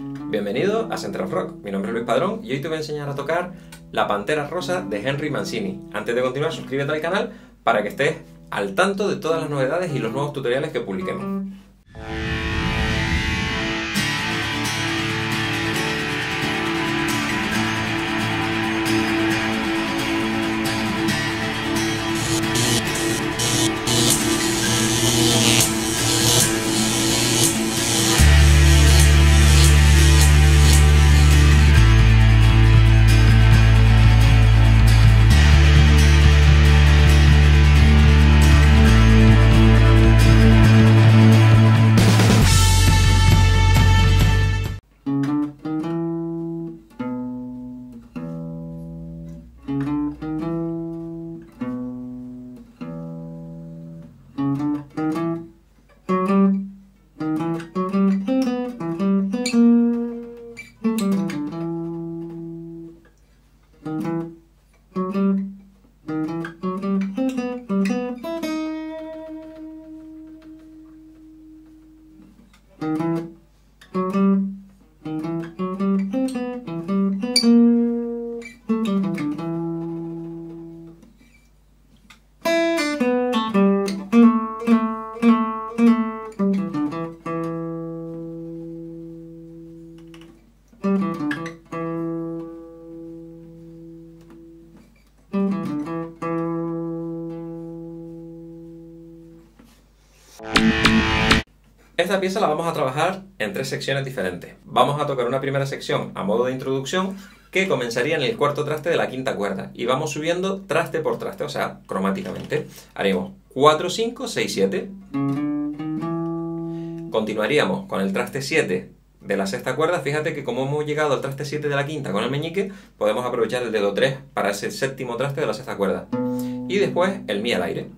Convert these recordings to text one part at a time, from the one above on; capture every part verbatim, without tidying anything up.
Bienvenido a Center of Rock, mi nombre es Luis Padrón y hoy te voy a enseñar a tocar La Pantera Rosa de Henry Mancini. Antes de continuar, suscríbete al canal para que estés al tanto de todas las novedades y los nuevos tutoriales que publiquemos. Esta pieza la vamos a trabajar en tres secciones diferentes. Vamos a tocar una primera sección a modo de introducción que comenzaría en el cuarto traste de la quinta cuerda y vamos subiendo traste por traste, o sea, cromáticamente. Haremos cuatro, cinco, seis, siete. Continuaríamos con el traste siete de la sexta cuerda. Fíjate que como hemos llegado al traste siete de la quinta con el meñique, podemos aprovechar el dedo tres para ese séptimo traste de la sexta cuerda. Y después el mi al aire.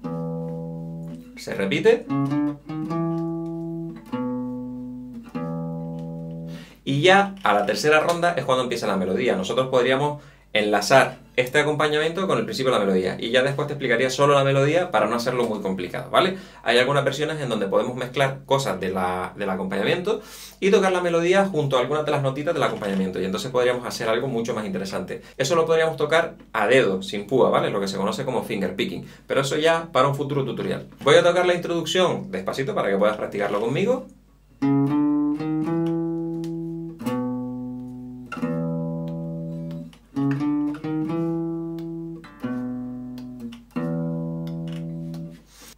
Se repite. Y ya a la tercera ronda es cuando empieza la melodía. Nosotros podríamos enlazar este acompañamiento con el principio de la melodía. Y ya después te explicaría solo la melodía para no hacerlo muy complicado, ¿vale? Hay algunas versiones en donde podemos mezclar cosas de la, del acompañamiento y tocar la melodía junto a algunas de las notitas del acompañamiento. Y entonces podríamos hacer algo mucho más interesante. Eso lo podríamos tocar a dedo, sin púa, ¿vale? Lo que se conoce como finger picking. Pero eso ya para un futuro tutorial. Voy a tocar la introducción despacito para que puedas practicarlo conmigo.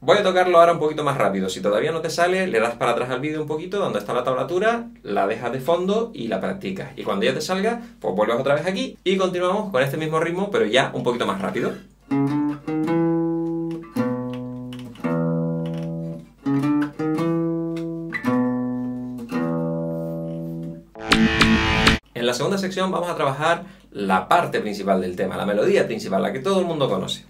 Voy a tocarlo ahora un poquito más rápido. Si todavía no te sale, le das para atrás al vídeo un poquito donde está la tablatura, la dejas de fondo y la practicas. Y cuando ya te salga, pues vuelves otra vez aquí y continuamos con este mismo ritmo, pero ya un poquito más rápido. En la segunda sección vamos a trabajar la parte principal del tema, la melodía principal, la que todo el mundo conoce.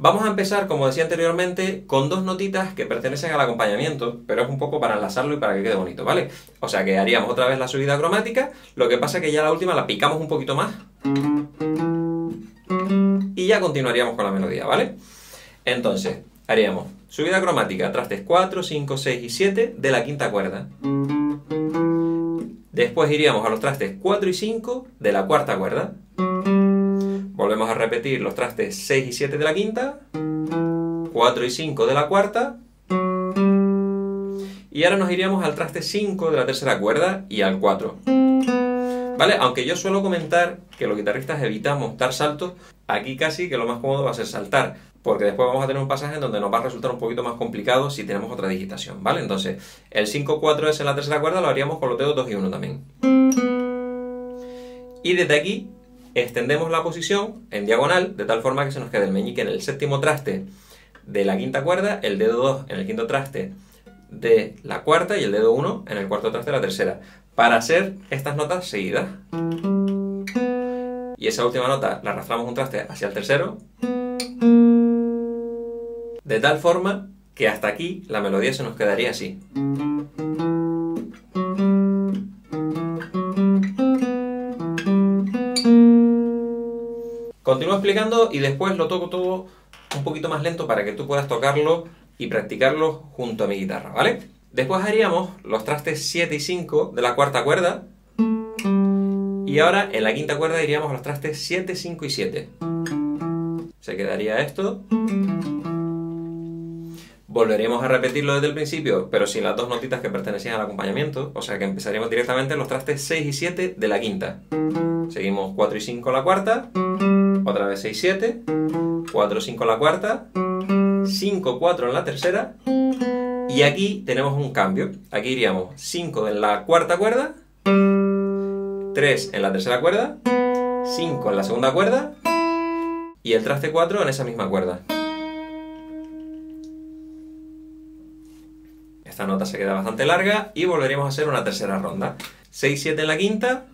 Vamos a empezar, como decía anteriormente, con dos notitas que pertenecen al acompañamiento, pero es un poco para enlazarlo y para que quede bonito, ¿vale? O sea que haríamos otra vez la subida cromática, lo que pasa es que ya la última la picamos un poquito más y ya continuaríamos con la melodía, ¿vale? Entonces, haríamos subida cromática, trastes cuatro, cinco, seis y siete de la quinta cuerda. Después iríamos a los trastes cuatro y cinco de la cuarta cuerda. Volvemos a repetir los trastes seis y siete de la quinta, cuatro y cinco de la cuarta, y ahora nos iríamos al traste cinco de la tercera cuerda y al cuatro. ¿Vale? Aunque yo suelo comentar que los guitarristas evitamos dar saltos, aquí casi que lo más cómodo va a ser saltar, porque después vamos a tener un pasaje en donde nos va a resultar un poquito más complicado si tenemos otra digitación, ¿vale? Entonces, el cinco cuatro es en la tercera cuerda, lo haríamos con los dedos dos y uno también. Y desde aquí extendemos la posición en diagonal de tal forma que se nos quede el meñique en el séptimo traste de la quinta cuerda, el dedo dos en el quinto traste de la cuarta y el dedo uno en el cuarto traste de la tercera, para hacer estas notas seguidas. Y esa última nota la arrastramos un traste hacia el tercero, de tal forma que hasta aquí la melodía se nos quedaría así. Continúo explicando y después lo toco todo un poquito más lento para que tú puedas tocarlo y practicarlo junto a mi guitarra, ¿vale? Después haríamos los trastes siete y cinco de la cuarta cuerda. Y ahora en la quinta cuerda iríamos a los trastes siete, cinco y siete. Se quedaría esto. Volveremos a repetirlo desde el principio, pero sin las dos notitas que pertenecían al acompañamiento, o sea que empezaríamos directamente en los trastes seis y siete de la quinta. Seguimos cuatro y cinco la cuarta, otra vez seis, siete, cuatro, cinco la cuarta, cinco, cuatro en la tercera, y aquí tenemos un cambio. Aquí iríamos cinco en la cuarta cuerda, tres en la tercera cuerda, cinco en la segunda cuerda, y el traste cuatro en esa misma cuerda. Esta nota se queda bastante larga y volveremos a hacer una tercera ronda. seis, siete en la quinta,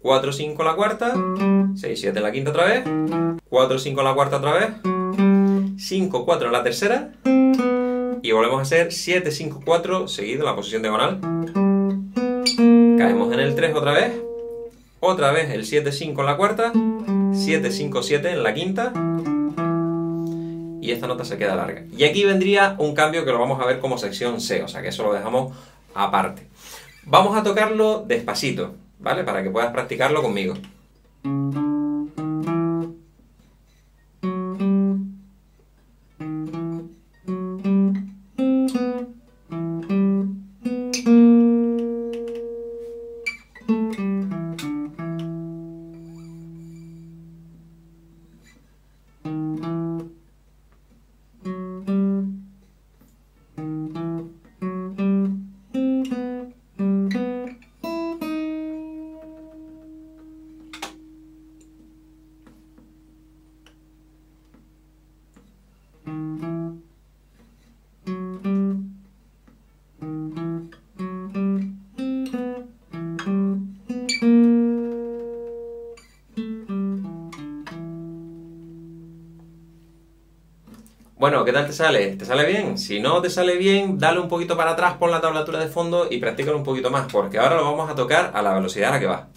cuatro, cinco en la cuarta, seis, siete en la quinta otra vez, cuatro, cinco en la cuarta otra vez, cinco, cuatro en la tercera, y volvemos a hacer siete, cinco, cuatro seguido en la posición diagonal. Caemos en el tres otra vez, otra vez el siete, cinco en la cuarta, siete, cinco, siete en la quinta, y esta nota se queda larga. Y aquí vendría un cambio que lo vamos a ver como sección C, o sea que eso lo dejamos aparte. Vamos a tocarlo despacito, ¿vale? Para que puedas practicarlo conmigo. Bueno, ¿qué tal te sale? ¿Te sale bien? Si no te sale bien, dale un poquito para atrás, pon la tablatura de fondo y practícalo un poquito más, porque ahora lo vamos a tocar a la velocidad a la que va.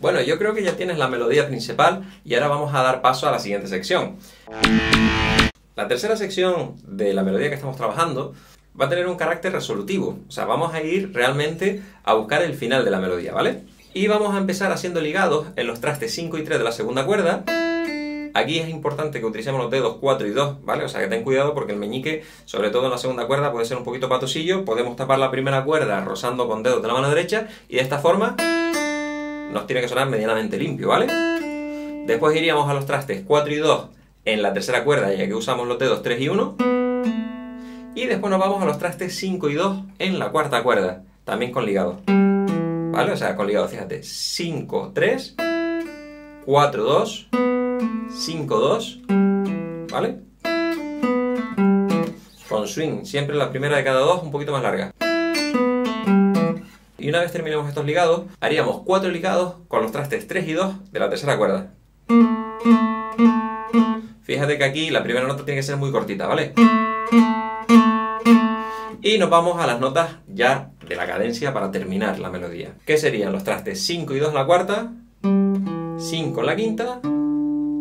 Bueno, yo creo que ya tienes la melodía principal y ahora vamos a dar paso a la siguiente sección. La tercera sección de la melodía que estamos trabajando va a tener un carácter resolutivo, o sea, vamos a ir realmente a buscar el final de la melodía, ¿vale? Y vamos a empezar haciendo ligados en los trastes cinco y tres de la segunda cuerda. Aquí es importante que utilicemos los dedos cuatro y dos, ¿vale? O sea, que ten cuidado porque el meñique, sobre todo en la segunda cuerda, puede ser un poquito patosillo. Podemos tapar la primera cuerda rozando con dedos de la mano derecha y de esta forma nos tiene que sonar medianamente limpio, ¿vale? Después iríamos a los trastes cuatro y dos en la tercera cuerda, ya que usamos los dedos tres y uno. Y después nos vamos a los trastes cinco y dos en la cuarta cuerda, también con ligado, ¿vale? O sea, con ligado, fíjate, cinco, tres, cuatro, dos, cinco, dos, ¿vale? Con swing, siempre la primera de cada dos un poquito más larga. Y una vez terminemos estos ligados, haríamos cuatro ligados con los trastes tres y dos de la tercera cuerda. Fíjate que aquí la primera nota tiene que ser muy cortita, ¿vale? Y nos vamos a las notas ya de la cadencia para terminar la melodía, que serían los trastes cinco y dos en la cuarta, cinco en la quinta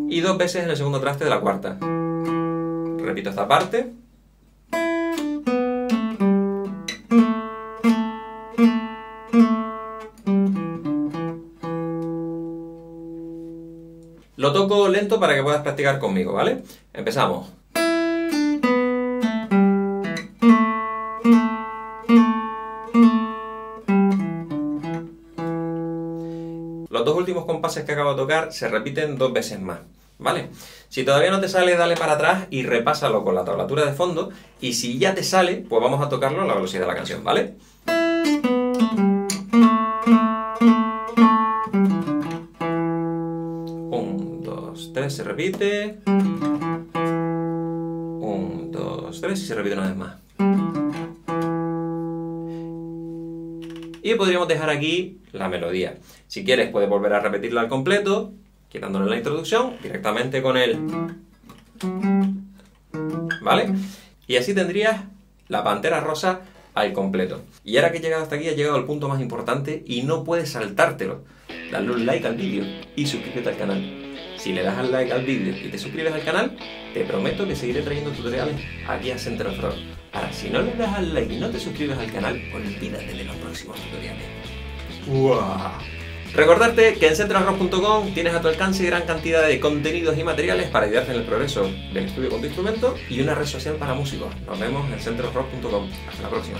y dos veces en el segundo traste de la cuarta. Repito esta parte. Lo toco lento para que puedas practicar conmigo, ¿vale? Empezamos. Los dos últimos compases que acabo de tocar se repiten dos veces más, ¿vale? Si todavía no te sale, dale para atrás y repásalo con la tablatura de fondo. Y si ya te sale, pues vamos a tocarlo a la velocidad de la canción, ¿vale? tres, se repite, uno, dos, tres y se repite una vez más. Y podríamos dejar aquí la melodía. Si quieres puedes volver a repetirla al completo quitándole la introducción, directamente con el... ¿Vale? Y así tendrías La Pantera Rosa al completo. Y ahora que he llegado hasta aquí, he llegado al punto más importante y no puedes saltártelo. Dale un like al vídeo y suscríbete al canal. Si le das al like al vídeo y te suscribes al canal, te prometo que seguiré trayendo tutoriales aquí a Center of Rock. Ahora, si no le das al like y no te suscribes al canal, olvídate de los próximos tutoriales. ¡Uah! Recordarte que en centerofrock punto com tienes a tu alcance gran cantidad de contenidos y materiales para ayudarte en el progreso del estudio con tu instrumento y una red social para músicos. Nos vemos en centerofrock punto com. Hasta la próxima.